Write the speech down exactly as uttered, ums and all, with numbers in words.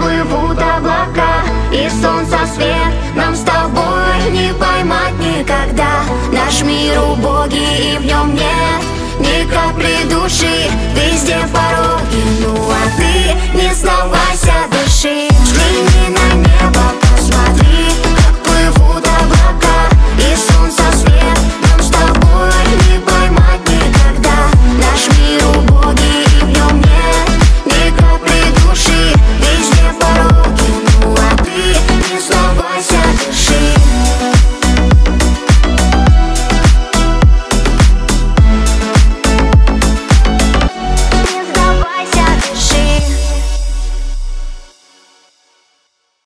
плывут облака, и солнца свет нам с тобой не поймать никогда. Наш мир убогий, и в нем нет ни капли души, везде пороги. Ну а ты не сдавайся, дыши.